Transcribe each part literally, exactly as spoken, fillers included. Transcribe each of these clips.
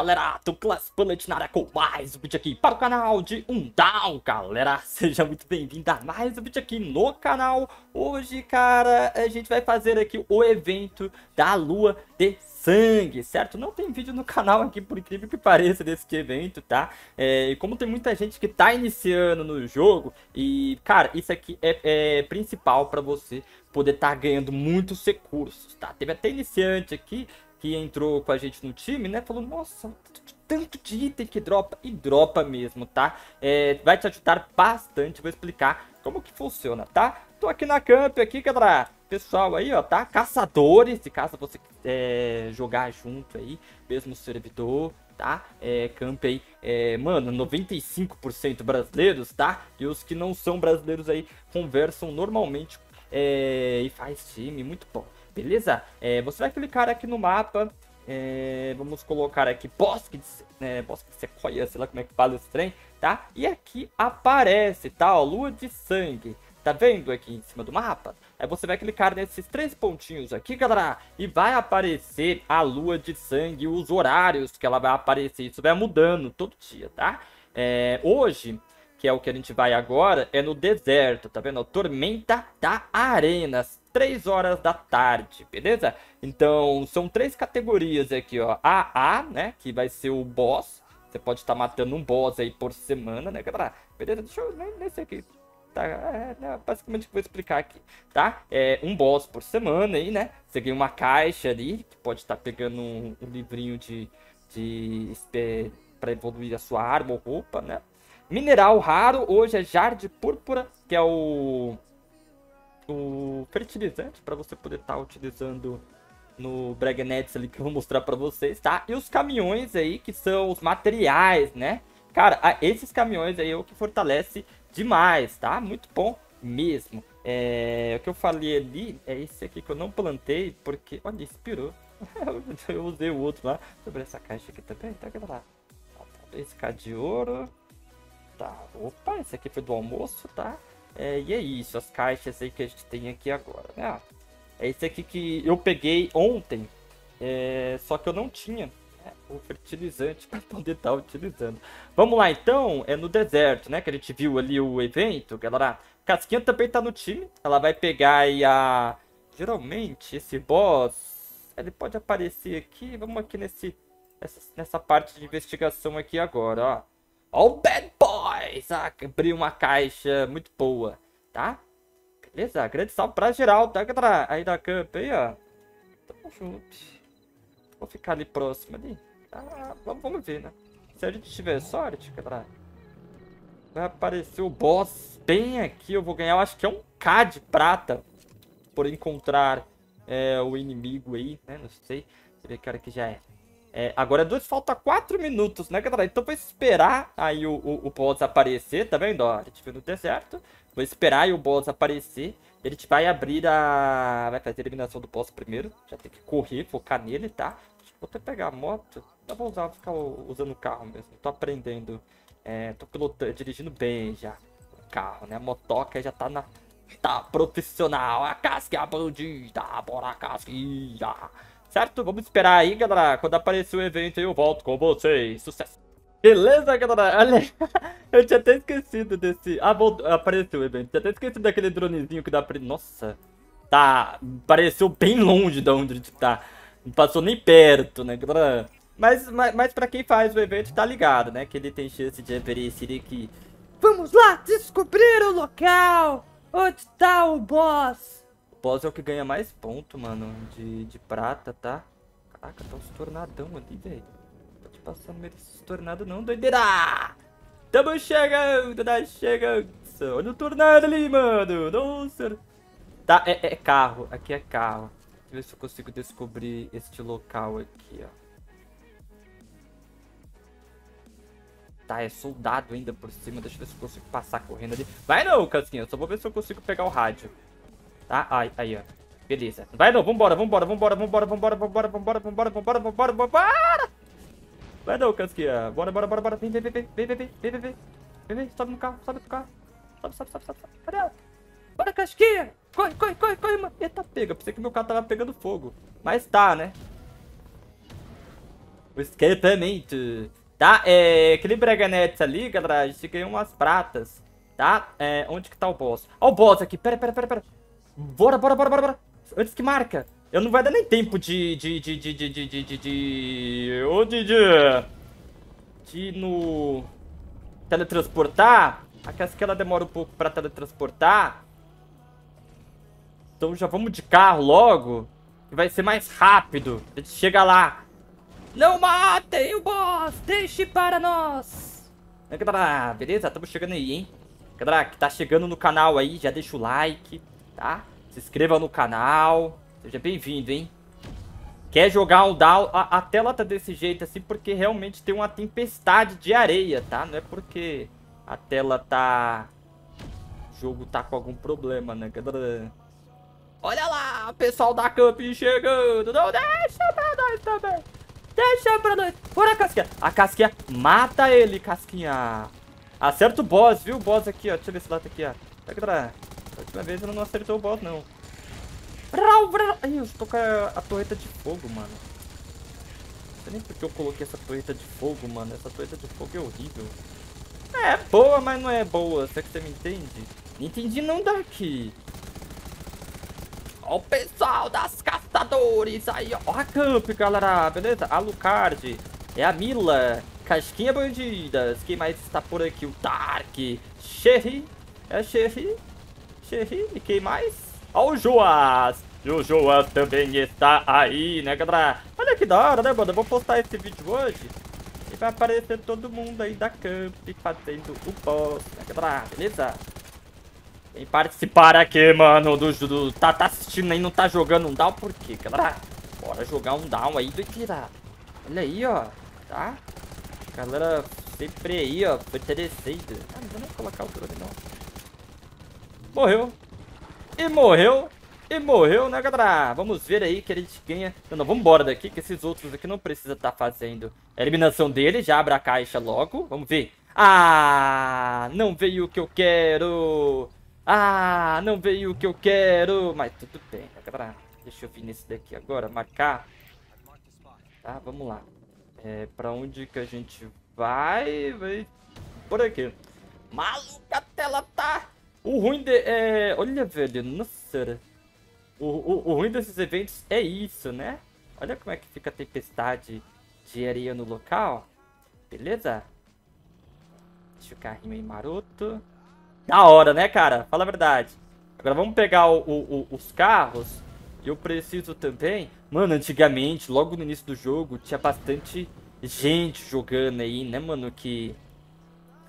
galera, do Clasplanet na área com mais um vídeo aqui para o canal de Undawn, galera. Seja muito bem-vindo a mais um vídeo aqui no canal. Hoje, cara, a gente vai fazer aqui o evento da Lua de Sangue, certo? Não tem vídeo no canal aqui, por incrível que pareça, desse evento, tá? É, como tem muita gente que tá iniciando no jogo e, cara, isso aqui é, é principal para você poder estar tá ganhando muitos recursos, tá? Teve até iniciante aqui que entrou com a gente no time, né? Falou, nossa, tanto de item que dropa. E dropa mesmo, tá? É, vai te ajudar bastante. Vou explicar como que funciona, tá? Tô aqui na camp, aqui, galera. Pessoal aí, ó, tá? Caçadores, se caso você é, jogar junto aí, mesmo servidor, tá? É, camp aí, é, mano, noventa e cinco por cento brasileiros, tá? E os que não são brasileiros aí conversam normalmente é, e faz time, muito bom. Beleza? É, você vai clicar aqui no mapa, é, vamos colocar aqui Bosque de, é, Bosque de Sequoia, sei lá como é que fala esse trem, tá? E aqui aparece, tá? Ó, Lua de Sangue, tá vendo aqui em cima do mapa? Aí você vai clicar nesses três pontinhos aqui, galera, e vai aparecer a Lua de Sangue e os horários que ela vai aparecer. Isso vai mudando todo dia, tá? É, hoje, que é o que a gente vai agora, é no deserto, tá vendo? Tormenta da Arena, três horas da tarde, beleza? Então, são três categorias aqui, ó. A A, né? Que vai ser o boss. Você pode estar matando um boss aí por semana, né, galera? Beleza? Deixa eu... nesse aqui. Tá, é, é basicamente o que eu vou explicar aqui, tá? É um boss por semana aí, né? Você ganha uma caixa ali, que pode estar pegando um, um livrinho de... de, de para evoluir a sua arma ou roupa, né? Mineral raro, hoje é jardim púrpura, que é o, o fertilizante para você poder estar tá utilizando no Bregnets ali, que eu vou mostrar para vocês, tá? E os caminhões aí, que são os materiais, né? Cara, esses caminhões aí é o que fortalece demais, tá? Muito bom mesmo. É, o que eu falei ali é esse aqui que eu não plantei, porque... olha, expirou. Eu usei o outro lá. Deixa eu abrir essa caixa aqui também, tá? Lá. Esse cá de ouro... tá, opa, esse aqui foi do almoço, tá? É, e é isso, as caixas aí que a gente tem aqui agora, né? É esse aqui que eu peguei ontem, é, só que eu não tinha, né, o fertilizante para poder estar tá utilizando. Vamos lá, então, é no deserto, né? Que a gente viu ali o evento, galera. Casquinha também tá no time, ela vai pegar aí a... geralmente, esse boss, ele pode aparecer aqui, vamos aqui nesse, nessa, nessa parte de investigação aqui agora, ó. Albedo! Ah, abri uma caixa muito boa, tá? Beleza, grande salve pra geral, tá, galera? Aí da camp aí, ó. Tamo junto. Vou ficar ali próximo ali. Ah, vamos, vamos ver, né? Se a gente tiver sorte, galera, vai aparecer o boss bem aqui. Eu vou ganhar, eu acho que é um K de prata por encontrar é, o inimigo aí, né? Não sei. Deixa eu ver que hora que já é. É, agora dois, falta quatro minutos, né, galera? Então vou esperar aí o, o, o boss aparecer, tá vendo? Ó, a gente veio no deserto. Vou esperar aí o boss aparecer. Ele vai abrir a... vai fazer a eliminação do boss primeiro. Já tem que correr, focar nele, tá? Vou até pegar a moto. Não vou usar, vou ficar usando o carro mesmo. Tô aprendendo. É, tô pilotando, dirigindo bem já o carro, né? A motoca já tá na... tá profissional. A casca é a bandida. Bora, casquinha. Certo? Vamos esperar aí, galera. Quando aparecer o evento, eu volto com vocês. Sucesso! Beleza, galera? Olha, eu tinha até esquecido desse... ah, voltou... apareceu o evento. Tinha até esquecido daquele dronezinho que dá pra... nossa! Tá... pareceu bem longe de onde tá. Não passou nem perto, né, galera? Mas, mas, mas pra quem faz o evento, tá ligado, né? Que ele tem chance de aparecer aqui. Vamos lá descobrir o local! Onde tá o boss? Boss é o que ganha mais ponto, mano, de, de prata, tá? Caraca, tá uns tornadão ali, velho. Tô te passando no meio desses tornados não, doideira! Tamo chegando, tá chegando! Olha o tornado ali, mano! Nossa! Tá, é, é carro, aqui é carro. Deixa eu ver se eu consigo descobrir este local aqui, ó. Tá, é soldado ainda por cima, deixa eu ver se eu consigo passar correndo ali. Vai não, Casquinha, só vou ver se eu consigo pegar o rádio. Tá? Aí, aí, ó. Beleza. Vai não, vambora, vambora, vambora, vambora, vambora, vambora, vambora, vambora, vambora, vambora, vambora! Vai não, Casquinha. Bora, bora, bora, bora. Vem, vem, vem, vem, vem, vem, vem, vem, vem, vem, sobe no carro, sobe no carro. Sobe, sobe, sobe, sobe, sobe. Cadê ela? Bora, Casquinha! Corre, corre, corre, corre, mano. Eita, pega. Pensei que meu carro tava pegando fogo. Mas tá, né? O escapamento. Tá? É, aquele Bregnets ali, galera, a gente ganhou umas pratas. Tá? É, onde que tá o boss? Ó o boss aqui. Pera, pera, pera, pera. Bora, bora, bora, bora, bora. Antes que marca. Eu não vai dar nem tempo de... De... De... De... De... De... De... De... Ô, de, de, de no... Teletransportar. A casquela demora um pouco pra teletransportar. Então já vamos de carro logo. Que vai ser mais rápido. A gente chega lá. Não matem o boss. Deixe para nós. Beleza? Estamos chegando aí, hein? Galera que tá chegando no canal aí, já deixa o like, tá? Se inscreva no canal. Seja bem-vindo, hein? Quer jogar Undawn? A, a tela tá desse jeito assim porque realmente tem uma tempestade de areia, tá? Não é porque a tela tá... O jogo tá com algum problema, né? Olha lá, o pessoal da camping chegando. Não, deixa pra nós também. Deixa pra nós. Bora, Casquinha. A Casquinha mata ele, Casquinha. Acerta o boss, viu? O boss aqui, ó. Deixa eu ver esse lado aqui, ó. Da última vez ela não acertou o boss, não. Ai, eu tô com a, a torreta de fogo, mano. Não sei nem porque eu coloquei essa torreta de fogo, mano. Essa torreta de fogo é horrível. É boa, mas não é boa. Será que você me entende? Não entendi não daqui. Ó o pessoal das Caçadores aí, ó. Ó a camp, galera. Beleza? Alucard. É a Mila. Casquinha Bandidas. Quem mais está por aqui? O Dark. Sherry. É Sherry. Sherry. E quem mais? Ó o Joás. E o Joás também está aí, né, galera? Olha que da hora, né, mano? Eu vou postar esse vídeo hoje e vai aparecer todo mundo aí da camp fazendo o boss, né, galera? Beleza? Quem participar aqui, mano, do, do tá, tá assistindo aí, não tá jogando Undawn, por quê, galera? Bora jogar Undawn aí do Kira. Olha aí, ó, tá? Galera, sempre aí, ó, foi interessante. Ah, não vou nem colocar o drone, não. Morreu. E morreu, e morreu, né, galera? Vamos ver aí que a gente ganha. Não, não, vamos embora daqui, que esses outros aqui não precisa estar tá fazendo a eliminação dele. Já abre a caixa logo, vamos ver. Ah, não veio o que eu quero. Ah, não veio o que eu quero. Mas tudo bem, né, galera? Deixa eu vir nesse daqui agora, marcar. Tá, vamos lá. É, pra onde que a gente vai? Vai por aqui. Maluca, a tela tá... O ruim de... É... Olha, velho, nossa. O, o, o ruim desses eventos é isso, né? Olha como é que fica a tempestade de areia no local. Beleza? Deixa o carrinho aí maroto. Da hora, né, cara? Fala a verdade. Agora vamos pegar o, o, o, os carros. Eu preciso também... Mano, antigamente, logo no início do jogo, tinha bastante gente jogando aí, né, mano? Que...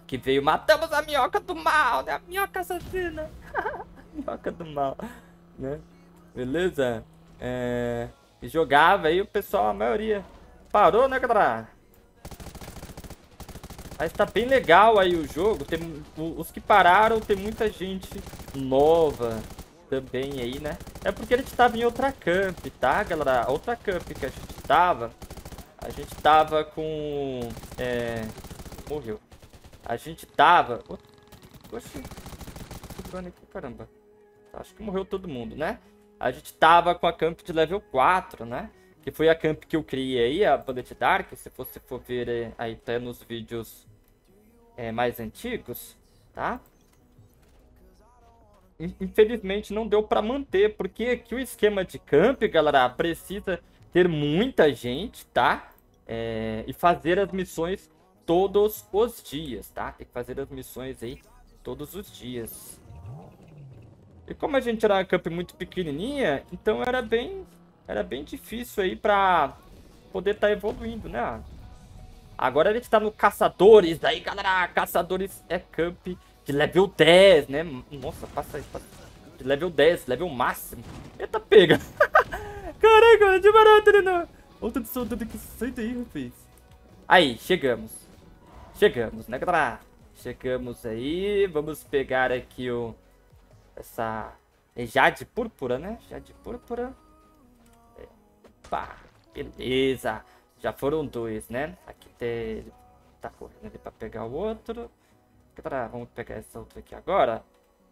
Que veio, matamos a minhoca do mal, né? A minhoca assassina. Minhoca do mal, né? Beleza? É... E jogava aí o pessoal, a maioria. Parou, né, galera? Mas tá bem legal aí o jogo. Tem... Os que pararam, tem muita gente nova também aí, né? É porque a gente tava em outra camp, tá, galera? A outra camp que a gente tava, a gente tava com... É... Morreu. A gente tava... Oxi. Caramba. Acho que morreu todo mundo, né? A gente tava com a camp de level quatro, né? Que foi a camp que eu criei aí, a Bullet Dark. Se você for ver aí até nos vídeos é, mais antigos, tá? Infelizmente não deu pra manter, porque aqui o esquema de camp, galera, precisa ter muita gente, tá? É, e fazer as missões... Todos os dias, tá? Tem que fazer as missões aí todos os dias. E como a gente era uma camp muito pequenininha, então era bem, era bem difícil aí pra poder tá evoluindo, né? Agora a gente tá no Caçadores, aí galera, Caçadores é camp de level dez, né? Nossa, passa aí, passa. De level dez, level máximo. Eita, pega! Caraca, de barato, né? Outra de soldado que sai daí, rapaz. Aí, chegamos. Chegamos, né, galera? Chegamos aí. Vamos pegar aqui o... Essa... É Jade Púrpura, né? Jade Púrpura. Opa, beleza. Já foram dois, né? Aqui tem... Tá correndo ali pra pegar o outro. Galera, vamos pegar essa outra aqui agora.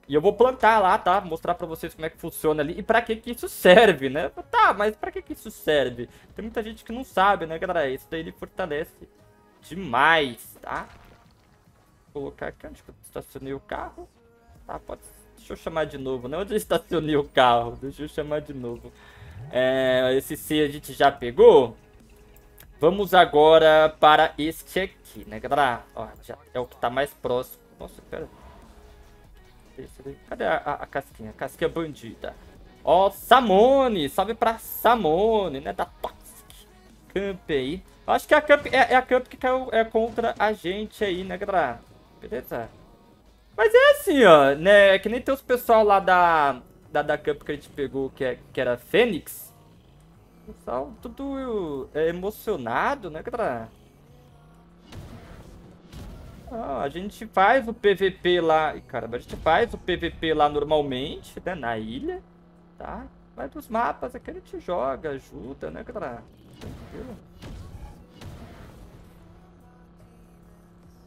E eu vou plantar lá, tá? Mostrar pra vocês como é que funciona ali e pra que que isso serve, né? Tá, mas pra que que isso serve? Tem muita gente que não sabe, né, galera? Isso daí ele fortalece demais, tá? Vou colocar aqui onde eu estacionei o carro. Tá, pode... Deixa eu chamar de novo, né? Onde eu estacionei o carro? Deixa eu chamar de novo. É, esse C a gente já pegou. Vamos agora para este aqui, né, galera? Ó, já é o que tá mais próximo. Nossa, pera. Cadê a, a, a casquinha? A casquinha bandida. Ó, Samone! Salve pra Samone, né? Da Toxic. Camp aí. Acho que a camp é, é a camp que caiu é, contra a gente aí, né, galera? Beleza? Mas é assim, ó, né? Que nem tem os pessoal lá da, da, da camp que a gente pegou, que, é, que era Fênix. O pessoal tudo é, emocionado, né, galera? Ah, a gente faz o P V P lá... Caramba, a gente faz o P V P lá normalmente, né? Na ilha, tá? Mas dos mapas aqui a gente joga, ajuda, né, galera? Tranquilo.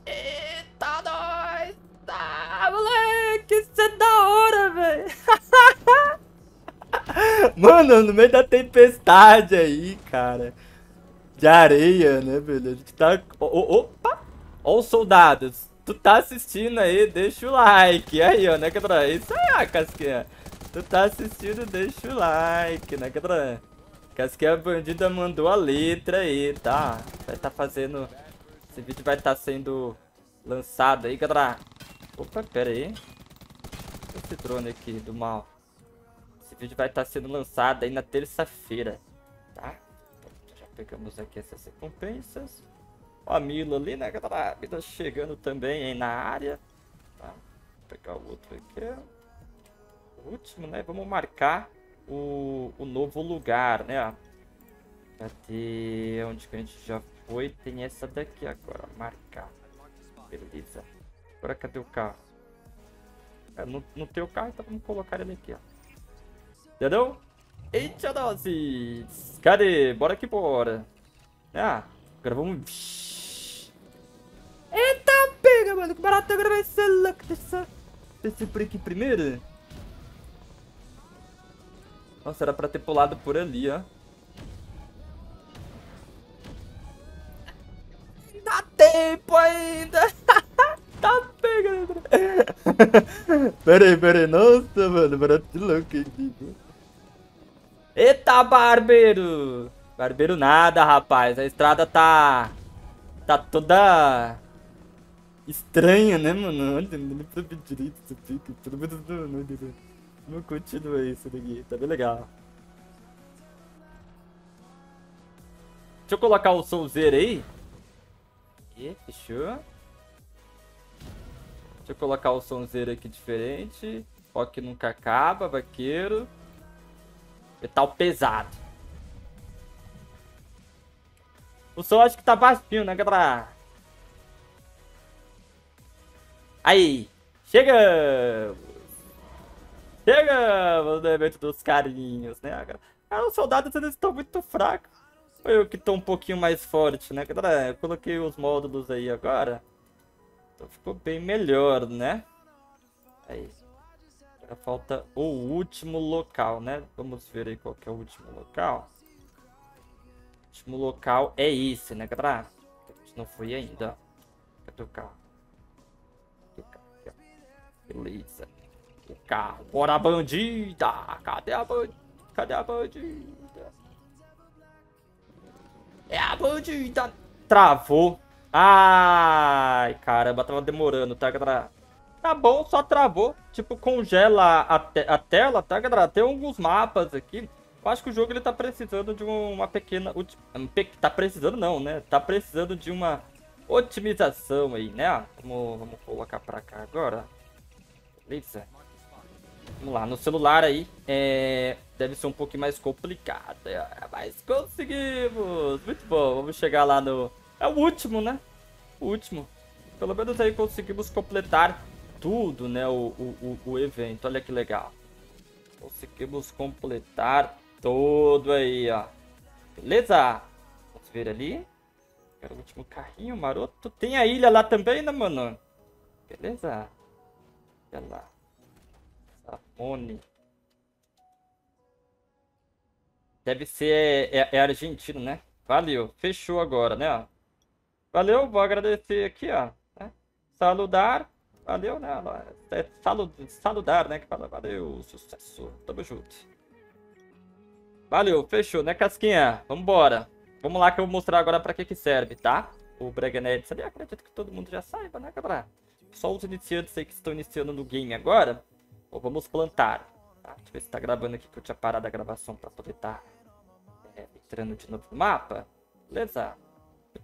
Eita, nós! Ah, moleque! Isso é da hora, velho! Mano, no meio da tempestade aí, cara. De areia, né, velho? A gente tá... Opa! Ó os soldados, tu tá assistindo aí, deixa o like. Aí, ó, né, cadra? Isso aí, ó, Casquinha. Tu tá assistindo, deixa o like, né, cadra? Casquinha Bandida mandou a letra aí, tá? Vai tá fazendo... Esse vídeo vai tá sendo lançado aí, cadra. Opa, pera aí. Esse drone aqui do mal. Esse vídeo vai tá sendo lançado aí na terça-feira, tá? Já pegamos aqui essas recompensas. Ó, a Mila ali, né, galera? A Mila chegando também aí na área. Tá? Vou pegar o outro aqui. O último, né? Vamos marcar o, o novo lugar, né? Cadê? Onde que a gente já foi? Tem essa daqui agora. Marcar. Beleza. Agora cadê o carro? É, não, não tem o carro, então vamos colocar ele aqui, ó. Entendeu? Eita, nozes! Cadê? Bora que bora. Ah, agora vamos... Eita, pega, mano, que barato, agora vai ser louco. Deixa eu ver por aqui primeiro. Nossa, era pra ter pulado por ali, ó. Dá tempo ainda. Tá pegando. Pera aí, pera aí. Nossa, mano, barato de louco aqui. Eita, barbeiro. Barbeiro nada, rapaz. A estrada tá... Tá toda... estranha, né, mano? Olha, não sabe direito isso aqui. Pelo menos não, não, não, não continua isso daqui. Tá bem legal. Deixa eu colocar o somzinho aí. E, fechou. Deixa eu colocar o somzinho aqui diferente. Ó, que nunca acaba, vaqueiro. Metal pesado. O som acho que tá baixinho, né, galera? Aí! Chegamos! Chegamos no evento dos carinhos, né, galera? Ah, os soldados eles estão muito fracos. Foi eu que tô um pouquinho mais forte, né, galera? Eu coloquei os módulos aí agora. Então ficou bem melhor, né? Aí. Agora falta o último local, né? Vamos ver aí qual que é o último local. O último local é esse, né, galera? A gente não foi ainda. Cadê o carro? Cadê o carro? Beleza. O carro. Bora, bandida! Cadê a bandida? Cadê a bandida? É a bandida! Travou. Ai, caramba. Tava demorando, tá, galera? Tá bom, só travou. Tipo, congela a, te a tela, tá, galera? Tem alguns mapas aqui. Eu acho que o jogo ele tá precisando de uma pequena... Tá precisando não, né? Tá precisando de uma otimização aí, né? Vamos, vamos colocar pra cá agora. Beleza. Vamos lá, no celular aí é... deve ser um pouquinho mais complicado. Mas conseguimos! Muito bom, vamos chegar lá no... É o último, né? O último. Pelo menos aí conseguimos completar tudo, né? O, o, o evento, olha que legal. Conseguimos completar... Todo aí, ó. Beleza? Vamos ver ali. Era o último carrinho, maroto. Tem a ilha lá também, né, mano? Beleza? Olha lá. Capone. Deve ser... É, é argentino, né? Valeu. Fechou agora, né? Valeu. Vou agradecer aqui, ó. Né? Saludar. Valeu, né? É salu, saludar, né? Que fala valeu. Sucesso. Tamo junto. Valeu. Fechou, né, Casquinha? Vambora. Vamos lá que eu vou mostrar agora pra que que serve, tá? O Bregnets ali. Acredito que todo mundo já saiba, né, cabra? Só os iniciantes aí que estão iniciando no game agora. Ó, vamos plantar. Tá? Deixa eu ver se tá gravando aqui, que eu tinha parado a gravação pra poder estar... Tá... entrando de novo no mapa, beleza?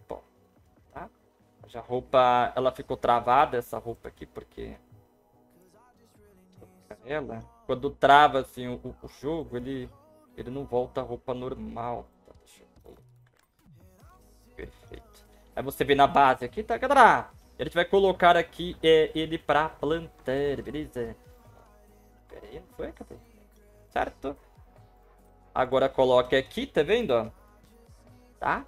Bom, tá? Já a roupa, ela ficou travada, essa roupa aqui, porque ela, quando trava assim o, o jogo, ele, ele não volta a roupa normal. Tá? Deixa eu... Perfeito. Aí você vem na base aqui, tá, galera? A gente vai colocar aqui é, ele pra plantar, beleza? Pera aí, não foi, cadê? Certo? Agora coloca aqui, tá vendo, ó? Tá?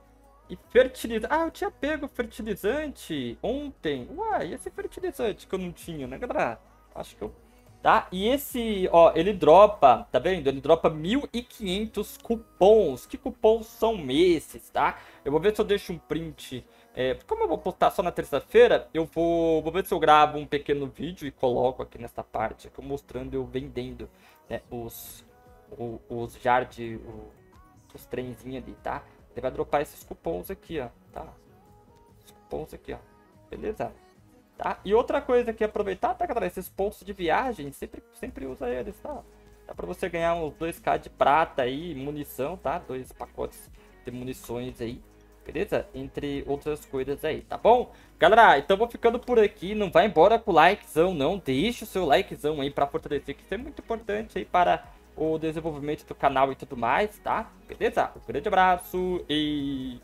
E fertiliza... Ah, eu tinha pego fertilizante ontem. Uai, esse fertilizante que eu não tinha, né, galera? Acho que eu... Tá? E esse, ó, ele dropa, tá vendo? Ele dropa mil e quinhentos cupons. Que cupons são esses, tá? Eu vou ver se eu deixo um print. É, como eu vou postar só na terça-feira, eu vou... Vou ver se eu gravo um pequeno vídeo e coloco aqui nessa parte. Aqui mostrando eu vendendo, né, os... O, os jard, o, os trenzinhos ali, tá? Ele vai dropar esses cupons aqui, ó, tá? Os cupons aqui, ó, beleza? Tá? E outra coisa que aproveitar, tá, galera? Esses pontos de viagem, sempre, sempre usa eles, tá? Dá pra você ganhar uns dois mil de prata aí, munição, tá? Dois pacotes de munições aí, beleza? Entre outras coisas aí, tá bom? Galera, então vou ficando por aqui, não vai embora com o likezão, não. Deixa o seu likezão aí pra fortalecer, que isso é muito importante aí para... o desenvolvimento do canal e tudo mais, tá? Beleza? Um grande abraço e...